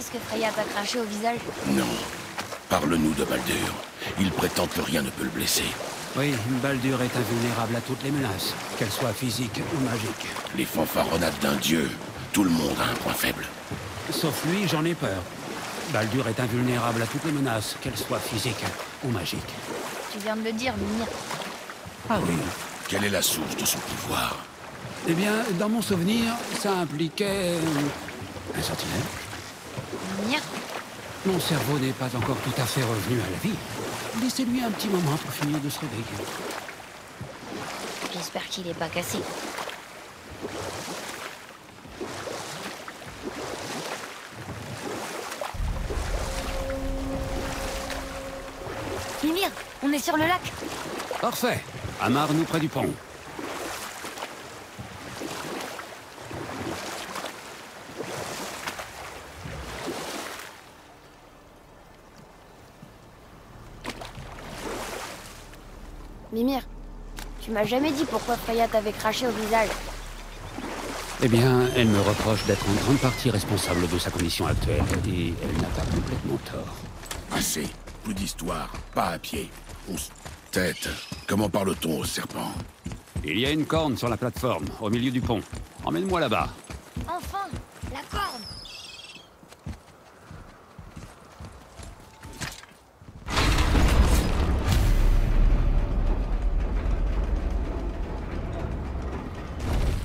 Pourquoi est-ce que Freya t'a craché au visage? Non. Parle-nous de Baldur. Il prétend que rien ne peut le blesser. Oui, Baldur est invulnérable à toutes les menaces, qu'elles soient physiques ou magiques. Les fanfaronnades d'un dieu, tout le monde a un point faible. Sauf lui, j'en ai peur. Baldur est invulnérable à toutes les menaces, qu'elles soient physiques ou magiques. Tu viens de le dire, Mjolnir. Ah oui. Quelle est la source de son pouvoir? Eh bien, dans mon souvenir, ça impliquait... un sentinelle. Mjolnir? Mon cerveau n'est pas encore tout à fait revenu à la vie. Laissez-lui un petit moment pour finir de se réveiller. J'espère qu'il n'est pas cassé. Mjolnir, on est sur le lac. Parfait. Amarre-nous près du pont. Mimir, tu m'as jamais dit pourquoi Fayette t'avait craché au visage. Eh bien, elle me reproche d'être en grande partie responsable de sa condition actuelle, et elle n'a pas complètement tort. Assez, plus d'histoire, pas à pied. On se tête. Comment parle-t-on au serpent? Il y a une corne sur la plateforme, au milieu du pont. Emmène-moi là-bas. Enfin, la corne!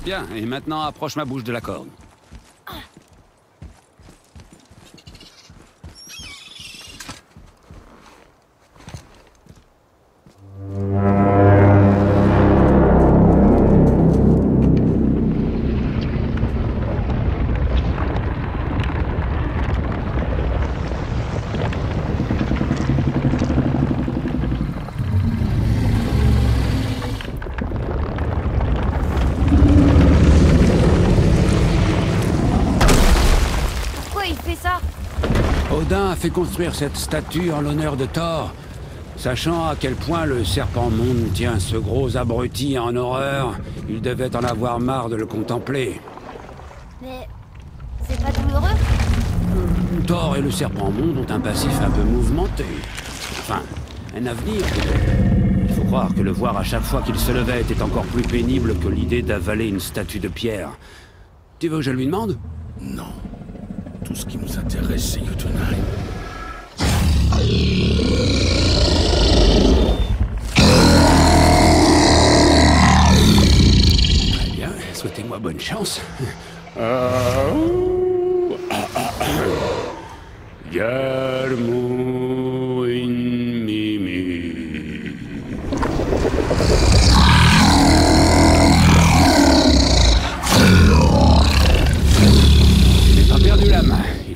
Bien, et maintenant approche ma bouche de la corne. Odin a fait construire cette statue en l'honneur de Thor, sachant à quel point le serpent monde tient ce gros abruti en horreur. Il devait en avoir marre de le contempler. Mais... c'est pas douloureux? Thor et le serpent monde ont un passif un peu mouvementé. Enfin, un avenir. Il faut croire que le voir à chaque fois qu'il se levait était encore plus pénible que l'idée d'avaler une statue de pierre. Tu veux que je lui demande? Non. Tout ce qui nous intéresse, c'est Jötunheim. Très bien, souhaitez-moi bonne chance.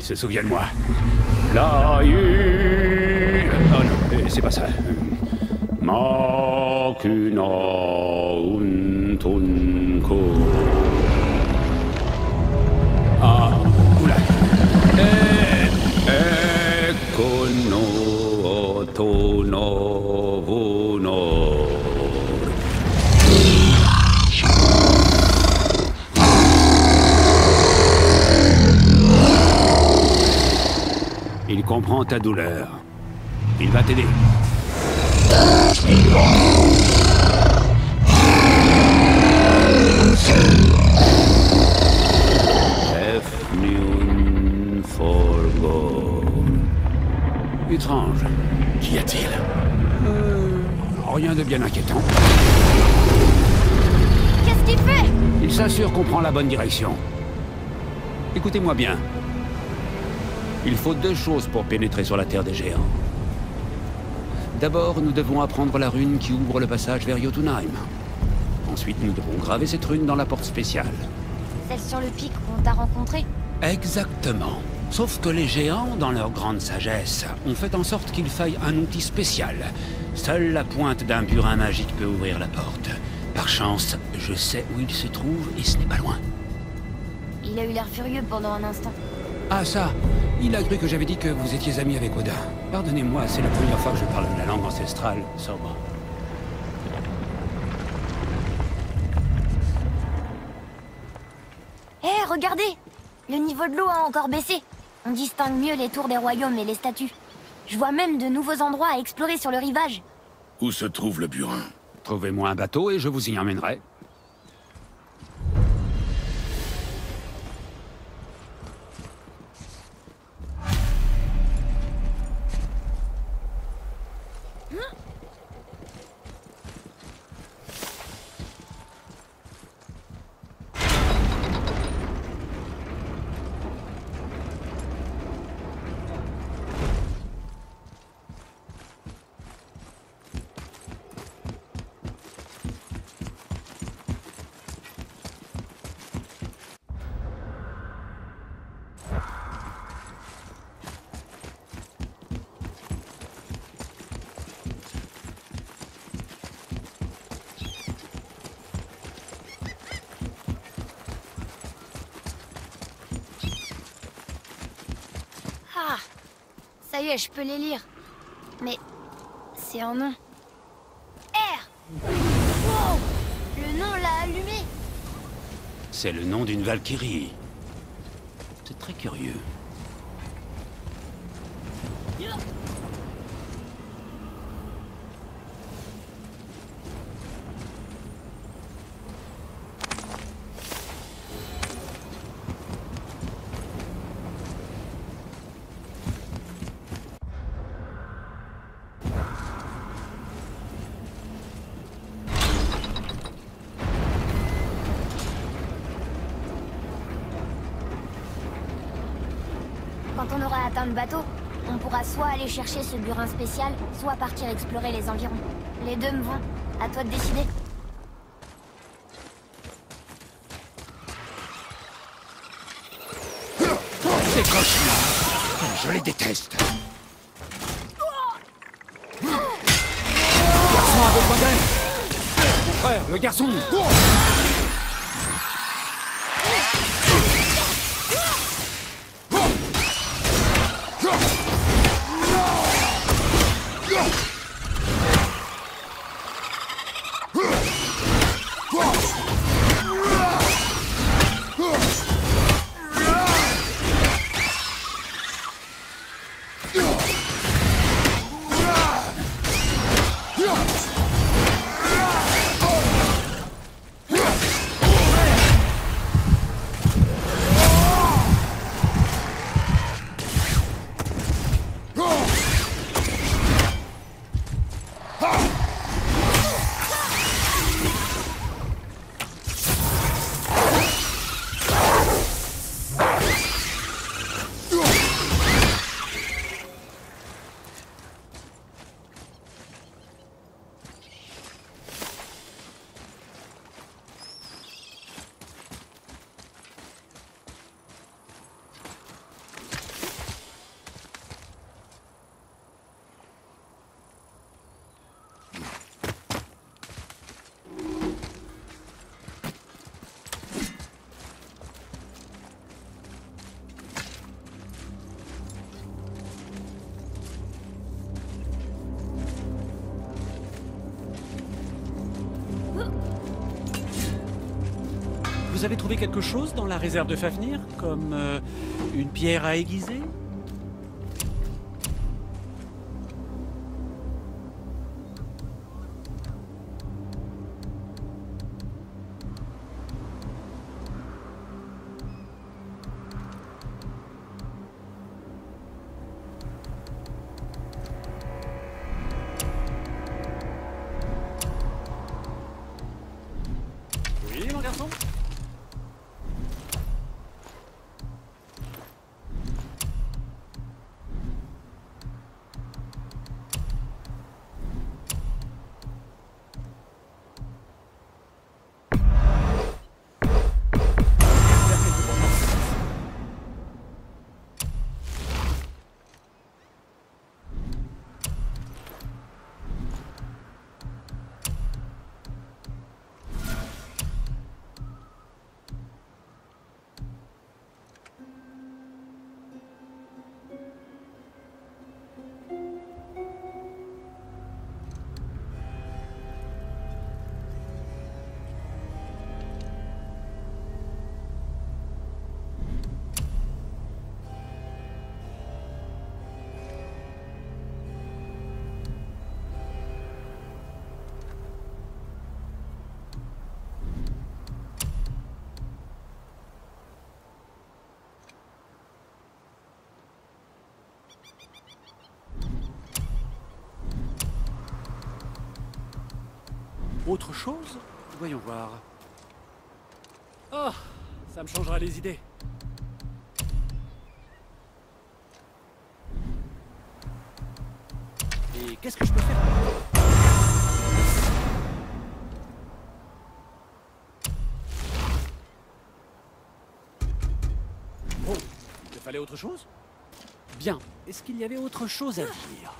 Se souvient de moi. La eu... Oh non, c'est pas ça. Makuna untunko. Ah, oula. Ekono tono vuno. Il comprend ta douleur. Il va t'aider. Étrange. Qu'y a-t-il? Rien de bien inquiétant. Qu'est-ce qu'il fait? Il s'assure qu'on prend la bonne direction. Écoutez-moi bien. Il faut deux choses pour pénétrer sur la terre des géants. D'abord, nous devons apprendre la rune qui ouvre le passage vers Jötunheim. Ensuite, nous devons graver cette rune dans la porte spéciale. Celle sur le pic où on t'a rencontré? Exactement. Sauf que les géants, dans leur grande sagesse, ont fait en sorte qu'il faille un outil spécial. Seule la pointe d'un burin magique peut ouvrir la porte. Par chance, je sais où il se trouve et ce n'est pas loin. Il a eu l'air furieux pendant un instant. Ah ça, il a cru que j'avais dit que vous étiez amis avec Odin. Pardonnez-moi, c'est la première fois que je parle de la langue ancestrale, sobre. Hé, regardez! Le niveau de l'eau a encore baissé. On distingue mieux les tours des royaumes et les statues. Je vois même de nouveaux endroits à explorer sur le rivage. Où se trouve le burin? Trouvez-moi un bateau et je vous y emmènerai. Ça y est, je peux les lire. Mais c'est un nom. R. Wow, le nom l'a allumé. C'est le nom d'une Valkyrie. C'est très curieux. Le bateau, on pourra soit aller chercher ce burin spécial, soit partir explorer les environs. Les deux me vont, à toi de décider. Ces cochons, je les déteste. Le garçon a besoin d'aide. Frère, le garçon. Vous avez trouvé quelque chose dans la réserve de Fafnir, comme une pierre à aiguiser? Autre chose? Voyons voir. Oh, ça me changera les idées. Et qu'est-ce que je peux faire? Fallait autre chose? Bien. Est-ce qu'il y avait autre chose à dire?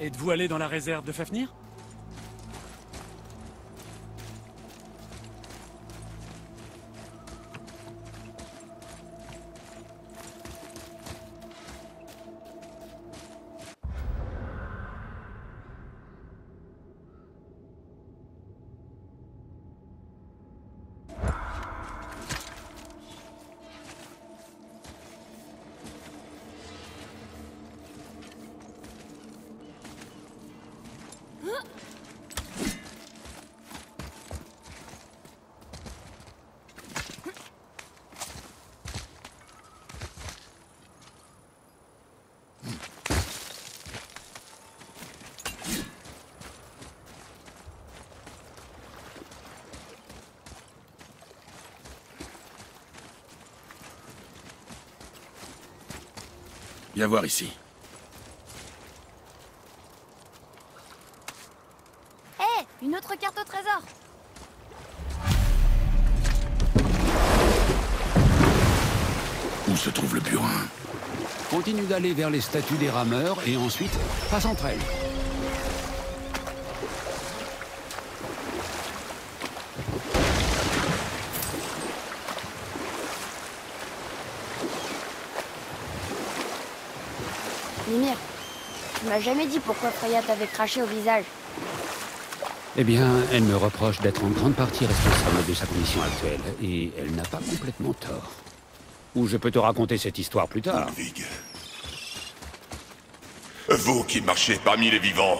Êtes-vous allé dans la réserve de Fafnir? Viens voir ici. Hé, hey, une autre carte au trésor. Où se trouve le burin? Continue d'aller vers les statues des rameurs et ensuite passe entre elles. Elle m'a jamais dit pourquoi Fayette avait craché au visage. Eh bien, elle me reproche d'être en grande partie responsable de sa condition actuelle, et elle n'a pas complètement tort. Ou je peux te raconter cette histoire plus tard. Gullveig. Vous qui marchez parmi les vivants,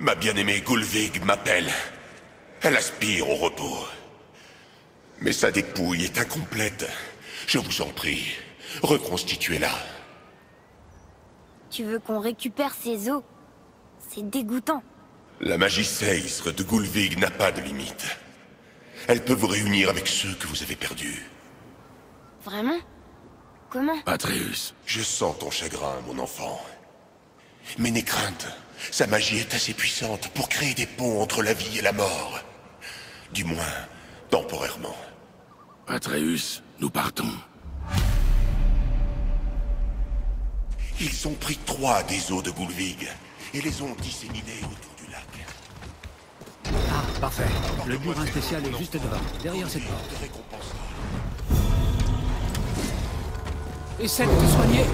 ma bien-aimée Gullveig m'appelle. Elle aspire au repos. Mais sa dépouille est incomplète. Je vous en prie, reconstituez-la. Tu veux qu'on récupère ses os? C'est dégoûtant. La magie séistre de Gullveig n'a pas de limite. Elle peut vous réunir avec ceux que vous avez perdus. Vraiment? Comment? Atreus. Je sens ton chagrin, mon enfant. Mais n'aie crainte, sa magie est assez puissante pour créer des ponts entre la vie et la mort. Du moins, temporairement. Atreus, Nous partons. Ils ont pris 3 des eaux de Gullveig et les ont disséminées autour du lac. Ah, parfait. Le burin spécial est juste devant, derrière cette porte. Essaie de te soigner.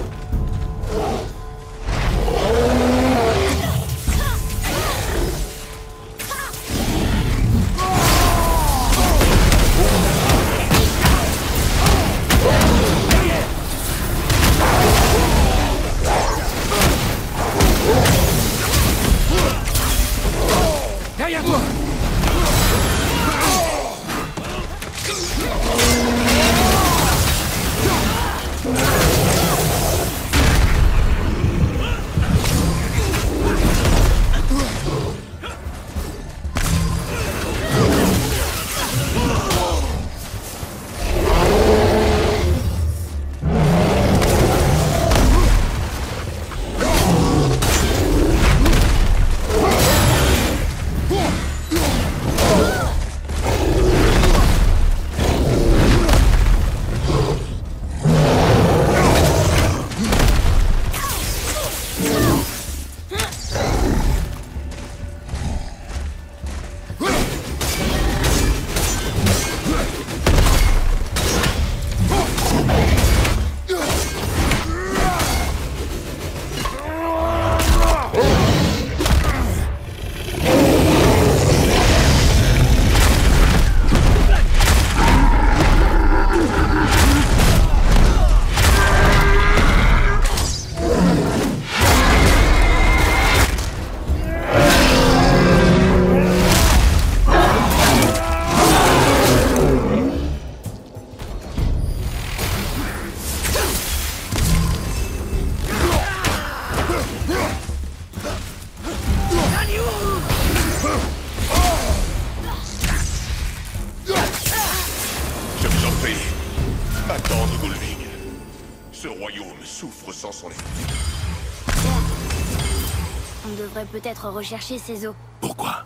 Peut-être rechercher ces eaux. Pourquoi?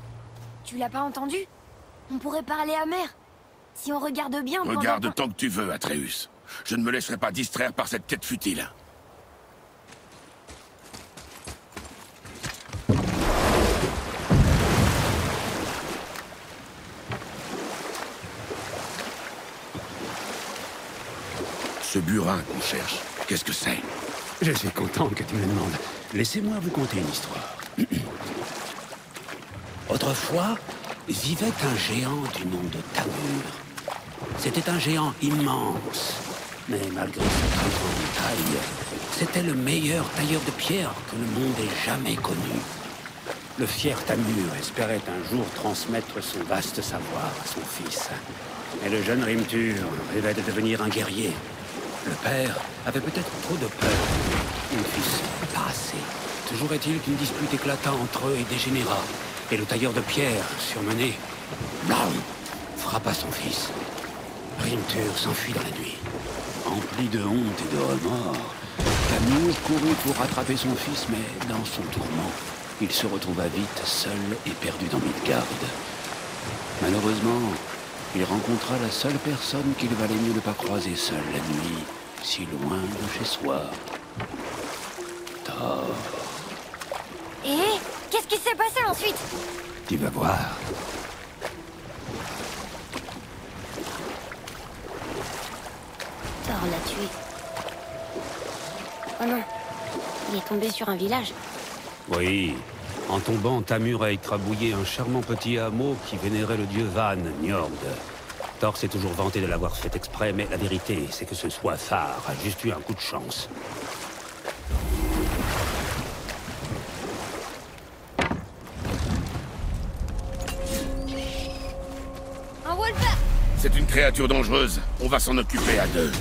Tu l'as pas entendu? On pourrait parler à mère. Si on regarde bien... Regarde tant que tu veux, Atreus. Je ne me laisserai pas distraire par cette quête futile. Ce burin qu'on cherche, qu'est-ce que c'est? Je suis content que tu me le demandes. Laissez-moi vous conter une histoire. Autrefois, vivait un géant du nom de Thamur. C'était un géant immense. Mais malgré sa très grande taille, c'était le meilleur tailleur de pierre que le monde ait jamais connu. Le fier Thamur espérait un jour transmettre son vaste savoir à son fils. Mais le jeune Rímthur rêvait de devenir un guerrier. Le père avait peut-être trop de peur. Il ne fut pas assez. Toujours est-il qu'une dispute éclata entre eux et dégénéra, et le tailleur de pierre, surmené, blam, frappa son fils. Rímthur s'enfuit dans la nuit. Empli de honte et de remords, Thamur courut pour rattraper son fils, mais dans son tourment, il se retrouva vite seul et perdu dans Midgard. Malheureusement, il rencontra la seule personne qu'il valait mieux ne pas croiser seul la nuit, si loin de chez soi. Thor. Et qu'est-ce qui s'est passé ensuite? Tu vas voir. Thor l'a tué. Oh non, il est tombé sur un village. Oui, en tombant, Thamur a écrabouillé un charmant petit hameau qui vénérait le dieu Van, Njord. Thor s'est toujours vanté de l'avoir fait exprès, mais la vérité, c'est que ce soifard a juste eu un coup de chance. C'est une créature dangereuse. On va s'en occuper à deux.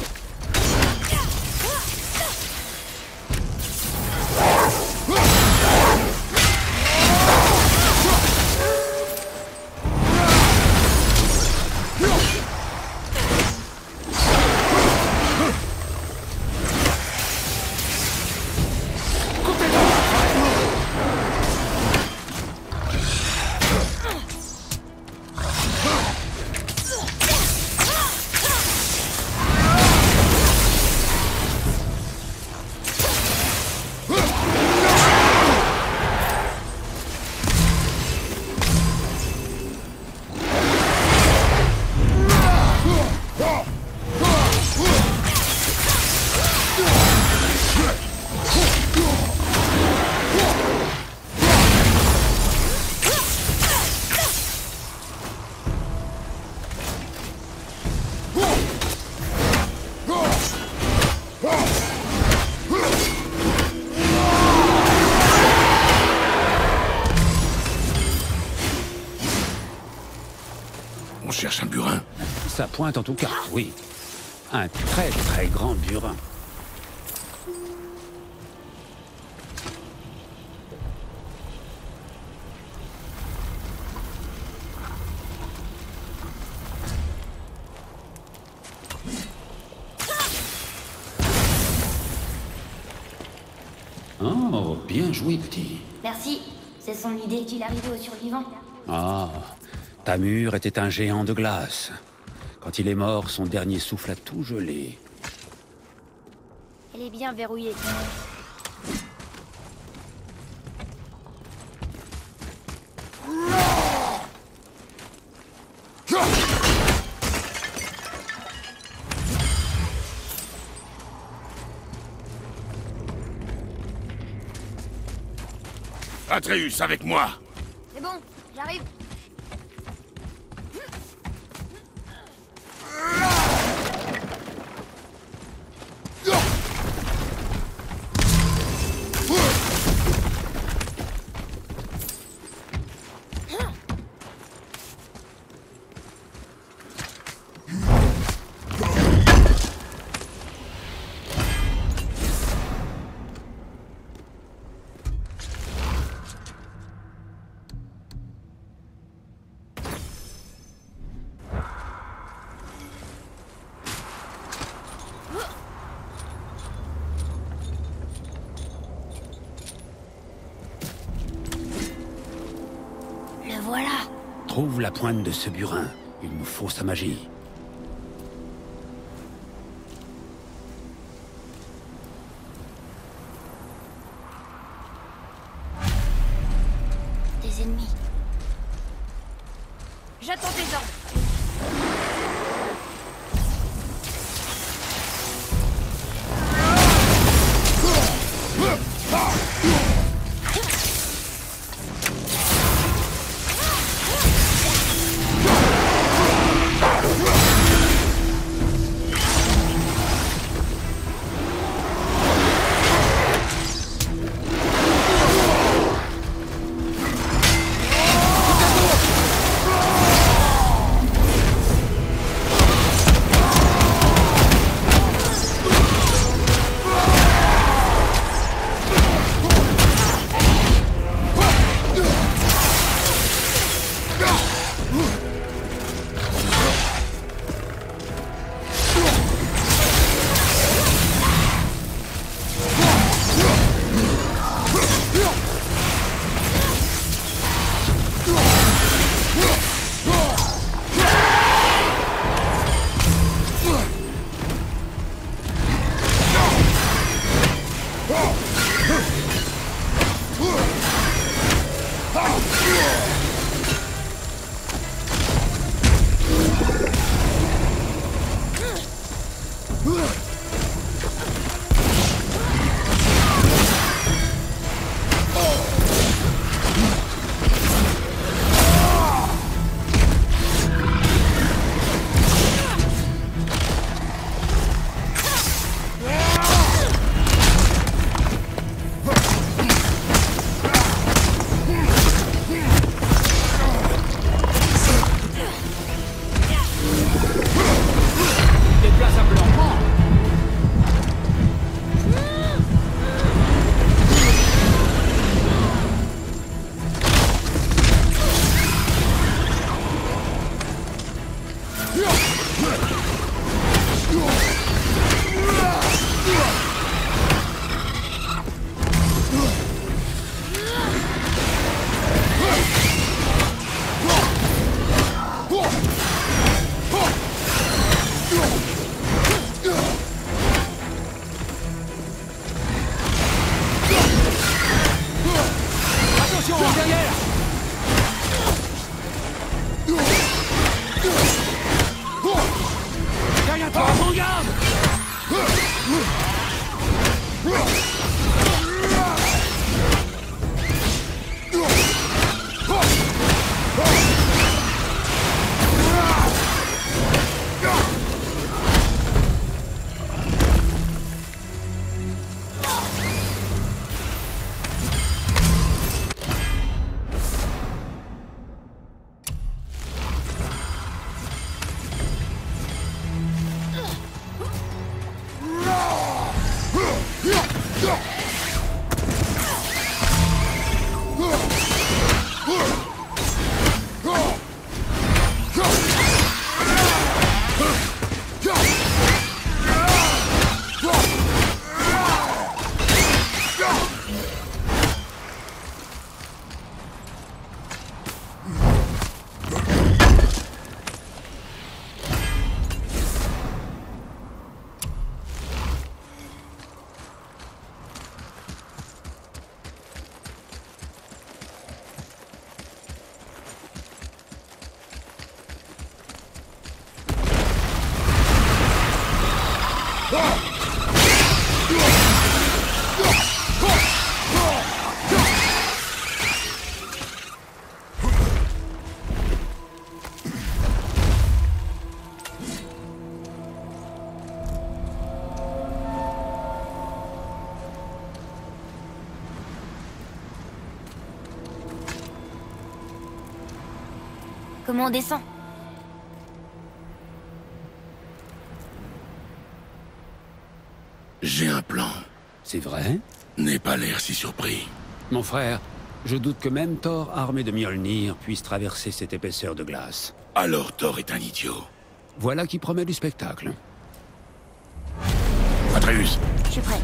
On cherche un burin. Ça pointe en tout cas, oui. Un très très grand burin. Oh, bien joué, petit. Merci. C'est son idée qu'il arrivait aux survivants. Ah, Thamur était un géant de glace. Quand il est mort, son dernier souffle a tout gelé. Elle est bien verrouillée. Atreus, avec moi! C'est bon, j'arrive! Trouve la pointe de ce burin. Il nous faut sa magie. Des ennemis. J'attends tes ordres. Comment on descend? J'ai un plan. C'est vrai? N'aie pas l'air si surpris. Mon frère, je doute que même Thor, armé de Mjolnir, puisse traverser cette épaisseur de glace. Alors Thor est un idiot. Voilà qui promet du spectacle. Atreus! Je suis prêt.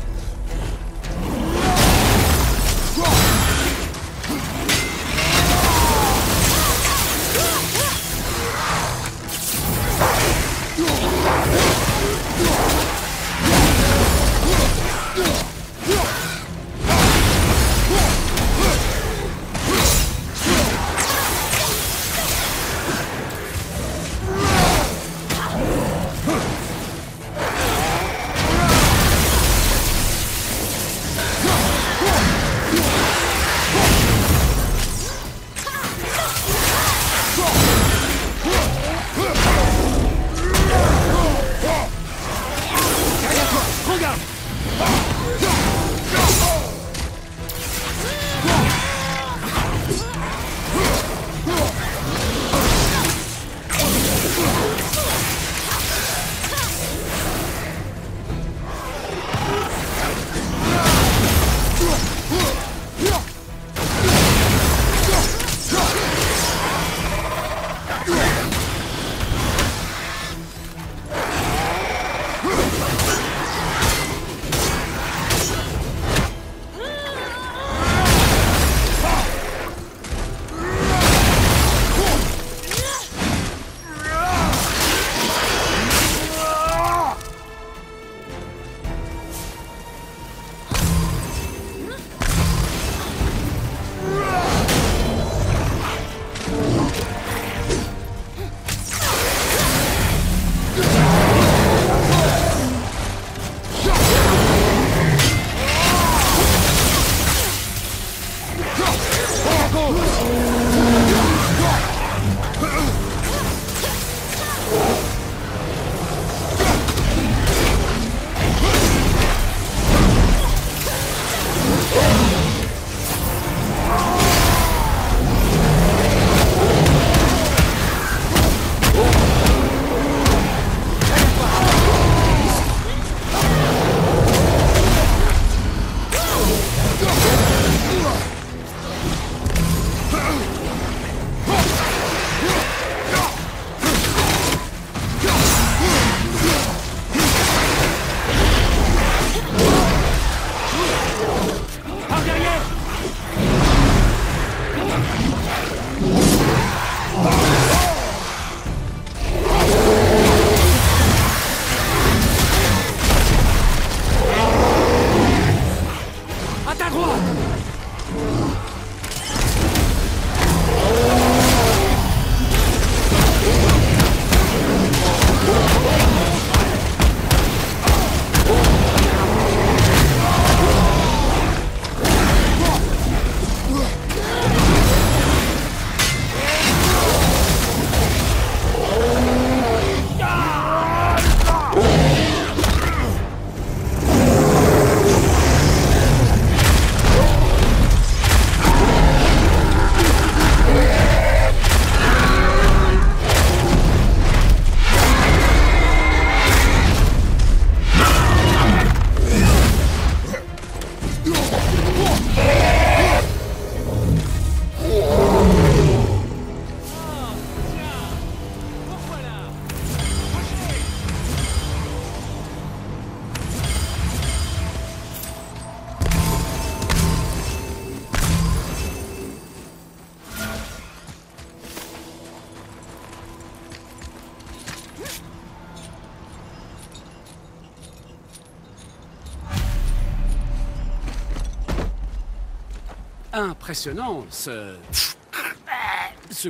Impressionnant, ce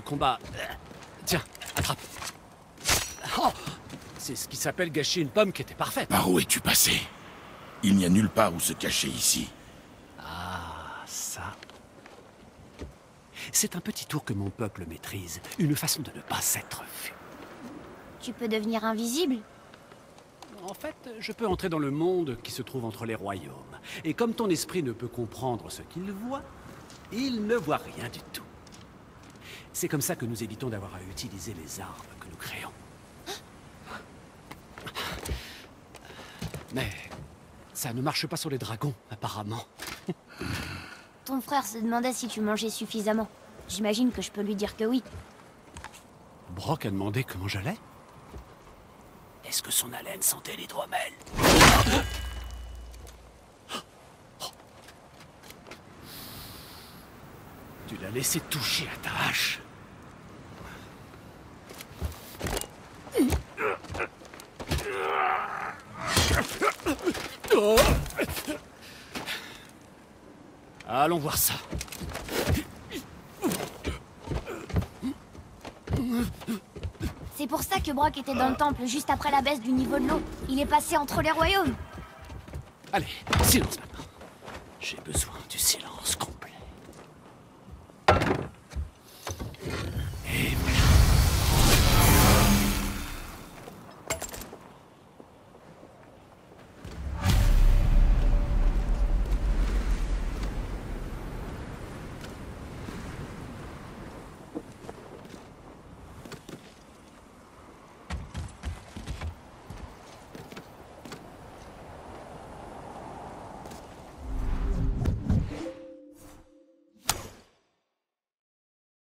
combat. Tiens, attrape. Oh, c'est ce qui s'appelle gâcher une pomme qui était parfaite. Par où es-tu passé? Il n'y a nulle part où se cacher ici. Ah, ça. C'est un petit tour que mon peuple maîtrise, une façon de ne pas s'être vu. Tu peux devenir invisible? En fait, je peux entrer dans le monde qui se trouve entre les royaumes. Et comme ton esprit ne peut comprendre ce qu'il voit, il ne voit rien du tout. C'est comme ça que nous évitons d'avoir à utiliser les armes que nous créons. Mais ça ne marche pas sur les dragons, apparemment. Ton frère se demandait si tu mangeais suffisamment. J'imagine que je peux lui dire que oui. Brock a demandé comment j'allais? Est-ce que son haleine sentait l'hydromel? Tu l'as laissé toucher à ta hache. Allons voir ça. C'est pour ça que Brock était dans le temple juste après la baisse du niveau de l'eau. Il est passé entre les royaumes. Allez, silence maintenant. J'ai besoin